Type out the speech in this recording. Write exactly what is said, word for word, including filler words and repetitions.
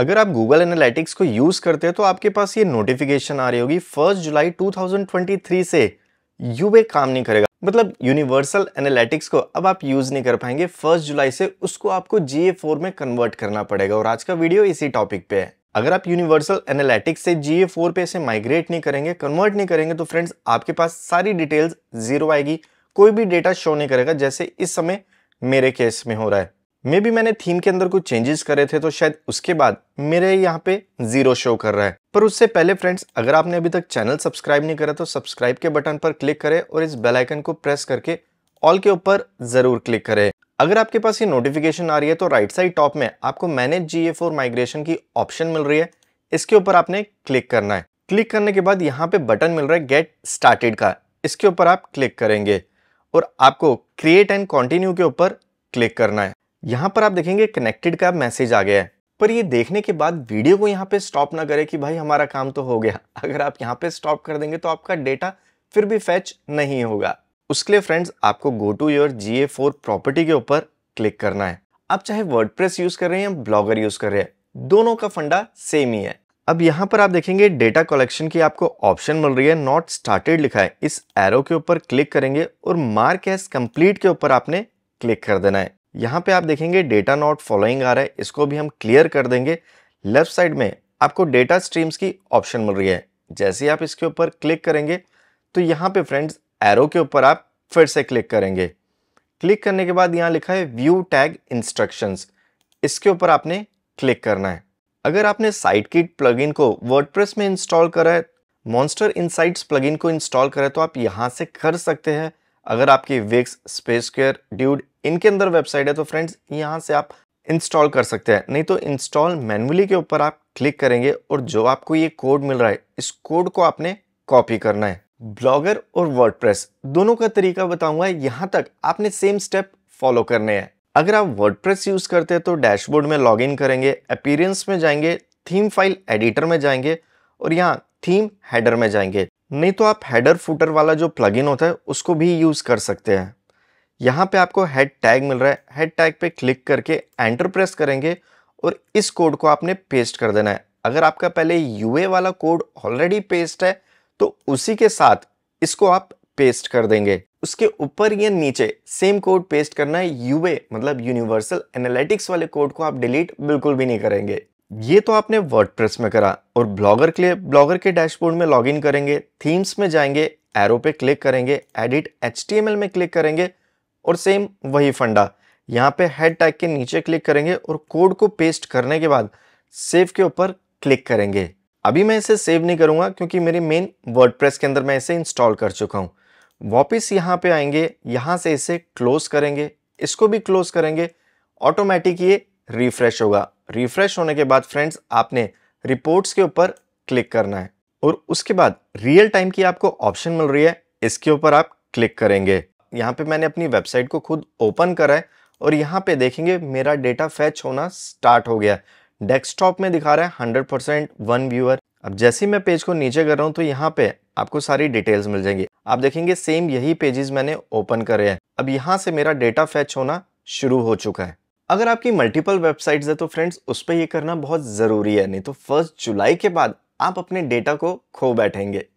अगर आप Google Analytics को यूज करते हैं तो आपके पास ये नोटिफिकेशन आ रही होगी first July two thousand twenty three से यू वे काम नहीं करेगा, मतलब यूनिवर्सल एनालिटिक्स को अब आप यूज नहीं कर पाएंगे। फर्स्ट जुलाई से उसको आपको जी ए फोर में कन्वर्ट करना पड़ेगा और आज का वीडियो इसी टॉपिक पे है। अगर आप यूनिवर्सल एनालिटिक्स से जी ए फोर पे से माइग्रेट नहीं करेंगे, कन्वर्ट नहीं करेंगे तो फ्रेंड्स आपके पास सारी डिटेल्स जीरो आएगी, कोई भी डेटा शो नहीं करेगा जैसे इस समय मेरे केस में हो रहा है। मे बी मैंने थीम के अंदर कुछ चेंजेस करे थे तो शायद उसके बाद मेरे यहाँ पे जीरो शो कर रहा है। पर उससे पहले फ्रेंड्स अगर आपने अभी तक चैनल सब्सक्राइब नहीं करा तो सब्सक्राइब के बटन पर क्लिक करें और इस बेल आइकन को प्रेस करके ऑल के ऊपर जरूर क्लिक करें। अगर आपके पास ये नोटिफिकेशन आ रही है तो राइट साइड टॉप में आपको manage G A four migration की ऑप्शन मिल रही है, इसके ऊपर आपने क्लिक करना है। क्लिक करने के बाद यहाँ पे बटन मिल रहा है गेट स्टार्टेड का, इसके ऊपर आप क्लिक करेंगे और आपको क्रिएट एंड कंटिन्यू के ऊपर क्लिक करना है। यहाँ पर आप देखेंगे कनेक्टेड का मैसेज आ गया है। पर ये देखने के बाद वीडियो को यहाँ पे स्टॉप ना करें कि भाई हमारा काम तो हो गया। अगर आप यहाँ पे स्टॉप कर देंगे तो आपका डेटा फिर भी फैच नहीं होगा। उसके लिए फ्रेंड्स आपको go to your G A four property के ऊपर क्लिक करना है। आप चाहे वर्डप्रेस यूज कर रहे हैं या ब्लॉगर यूज कर रहे हैं, दोनों का फंडा सेम ही है। अब यहाँ पर आप देखेंगे डेटा कलेक्शन की आपको ऑप्शन मिल रही है, नॉट स्टार्टेड लिखा है, इस एरो के ऊपर क्लिक करेंगे और मार्क एज कंप्लीट के ऊपर आपने क्लिक कर देना है। यहाँ पे आप देखेंगे डेटा नॉट फॉलोइंग आ रहा है, इसको भी हम क्लियर कर देंगे। लेफ्ट साइड में आपको डेटा स्ट्रीम्स की ऑप्शन मिल रही है, जैसे ही आप इसके ऊपर क्लिक करेंगे तो यहाँ पे फ्रेंड्स एरो के ऊपर आप फिर से क्लिक करेंगे। क्लिक करने के बाद यहाँ लिखा है व्यू टैग इंस्ट्रक्शंस, इसके ऊपर आपने क्लिक करना है। अगर आपने साइट किट प्लगइन को वर्डप्रेस में इंस्टॉल करा है, मॉन्स्टर इनसाइट्स प्लगइन को इंस्टॉल करा है तो आप यहाँ से कर सकते हैं। अगर आपकी विक्स, स्पेस स्क्वायर, ड्यूड इनके अंदर वेबसाइट है तो फ्रेंड्स यहाँ से आप इंस्टॉल कर सकते हैं, नहीं तो इंस्टॉल मैन्युअली के ऊपर आप क्लिक करेंगे और जो आपको ये कोड मिल रहा है इस कोड को आपने कॉपी करना है। ब्लॉगर और वर्डप्रेस दोनों का तरीका बताऊंगा, यहाँ तक आपने सेम स्टेप फॉलो करने हैं। अगर आप वर्डप्रेस यूज करते हैं तो डैशबोर्ड में लॉग इन करेंगे, अपीयरेंस में जाएंगे, थीम फाइल एडिटर में जाएंगे और यहाँ थीम हेडर में जाएंगे, नहीं तो आप हेडर फुटर वाला जो प्लगइन होता है उसको भी यूज कर सकते हैं। यहाँ पे आपको हेड टैग मिल रहा है, हेड टैग पे क्लिक करके एंटर प्रेस करेंगे और इस कोड को आपने पेस्ट कर देना है। अगर आपका पहले यूए वाला कोड ऑलरेडी पेस्ट है तो उसी के साथ इसको आप पेस्ट कर देंगे। उसके ऊपर या नीचे सेम कोड पेस्ट करना है, यूए मतलब यूनिवर्सल एनालिटिक्स वाले कोड को आप डिलीट बिल्कुल भी नहीं करेंगे। ये तो आपने वर्डप्रेस में करा और ब्लॉगर के लिए ब्लॉगर के डैशबोर्ड में लॉगिन करेंगे, थीम्स में जाएंगे, एरो पे क्लिक करेंगे, edit H T M L में क्लिक करेंगे और सेम वही फंडा यहाँ पे हेड टैग के नीचे क्लिक करेंगे और कोड को पेस्ट करने के बाद सेव के ऊपर क्लिक करेंगे। अभी मैं इसे सेव नहीं करूँगा क्योंकि मेरे मेन वर्डप्रेस के अंदर मैं इसे इंस्टॉल कर चुका हूँ। वापस यहाँ पे आएंगे, यहाँ से इसे क्लोज करेंगे, इसको भी क्लोज करेंगे, ऑटोमेटिक ये रिफ्रेश होगा। रिफ्रेश होने के बाद फ्रेंड्स आपने रिपोर्ट्स के ऊपर क्लिक करना है और उसके बाद रियल टाइम की आपको ऑप्शन मिल रही है, इसके ऊपर आप क्लिक करेंगे। यहाँ पे मैंने अपनी वेबसाइट को खुद ओपन करा है और यहाँ पे देखेंगे मेरा डेटा फैच होना स्टार्ट हो गया है। डेस्कटॉप में दिखा रहा है हंड्रेड परसेंट वन व्यूअर। अब जैसे ही मैं पेज को नीचे कर रहा हूँ तो यहाँ पे आपको सारी डिटेल्स मिल जाएंगी। आप देखेंगे सेम यही पेजेस मैंने ओपन करे हैं। अब यहाँ से मेरा डेटा फैच होना शुरू हो चुका है। अगर आपकी मल्टीपल वेबसाइट्स है तो फ्रेंड्स उस पर ये करना बहुत ज़रूरी है, नहीं तो फर्स्ट जुलाई के बाद आप अपने डेटा को खो बैठेंगे।